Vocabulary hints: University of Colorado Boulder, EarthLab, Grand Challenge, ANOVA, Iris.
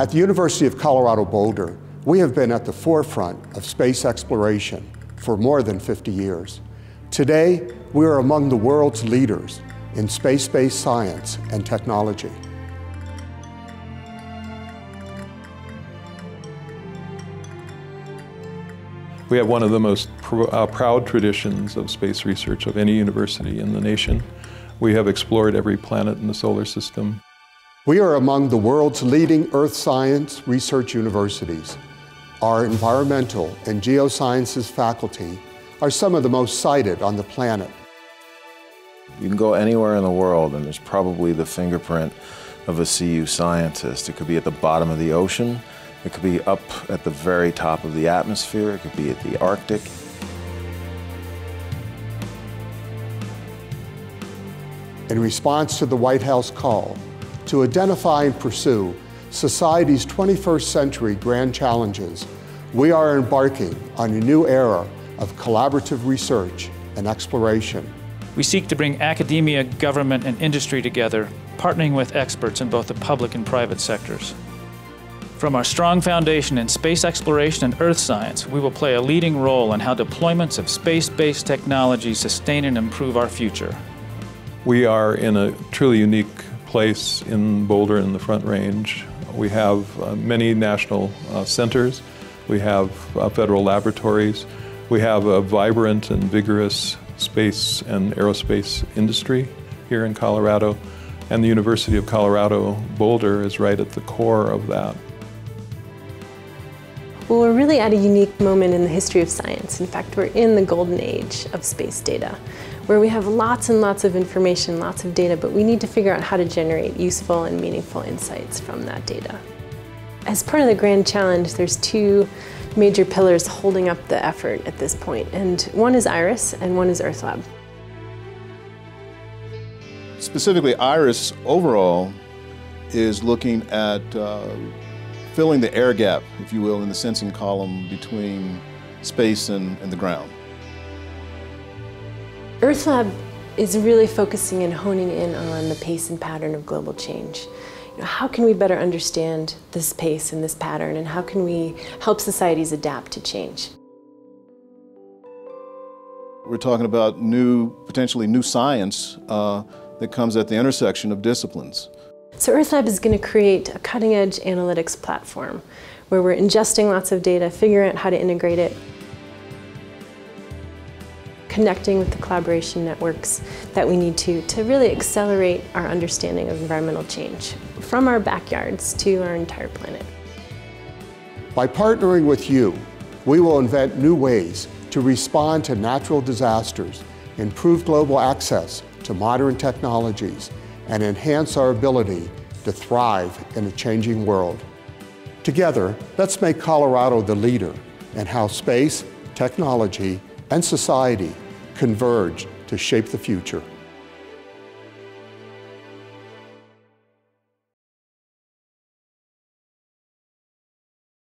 At the University of Colorado Boulder, we have been at the forefront of space exploration for more than 50 years. Today, we are among the world's leaders in space-based science and technology. We have one of the most proud traditions of space research of any university in the nation. We have explored every planet in the solar system. We are among the world's leading earth science research universities. Our environmental and geosciences faculty are some of the most cited on the planet. You can go anywhere in the world and there's probably the fingerprint of a CU scientist. It could be at the bottom of the ocean. It could be up at the very top of the atmosphere. It could be at the Arctic. In response to the White House call to identify and pursue society's 21st century grand challenges, we are embarking on a new era of collaborative research and exploration. We seek to bring academia, government, and industry together, partnering with experts in both the public and private sectors. From our strong foundation in space exploration and earth science, we will play a leading role in how deployments of space-based technology sustain and improve our future. We are in a truly unique place in Boulder in the Front Range. We have many national centers. We have federal laboratories. We have a vibrant and vigorous space and aerospace industry here in Colorado, and the University of Colorado Boulder is right at the core of that. Well, we're really at a unique moment in the history of science. In fact, we're in the golden age of space data, where we have lots and lots of information, lots of data, but we need to figure out how to generate useful and meaningful insights from that data. As part of the grand challenge, there's two major pillars holding up the effort at this point, and one is Iris and one is EarthLab. Specifically, Iris overall is looking at filling the air gap, if you will, in the sensing column between space and the ground. EarthLab is really focusing and honing in on the pace and pattern of global change. You know, how can we better understand this pace and this pattern, and how can we help societies adapt to change? We're talking about potentially new science that comes at the intersection of disciplines. So EarthLab is going to create a cutting-edge analytics platform where we're ingesting lots of data, figuring out how to integrate it, connecting with the collaboration networks that we need to really accelerate our understanding of environmental change from our backyards to our entire planet. By partnering with you, we will invent new ways to respond to natural disasters, improve global access to modern technologies, and enhance our ability to thrive in a changing world. Together, let's make Colorado the leader in how space, technology, and society converge to shape the future.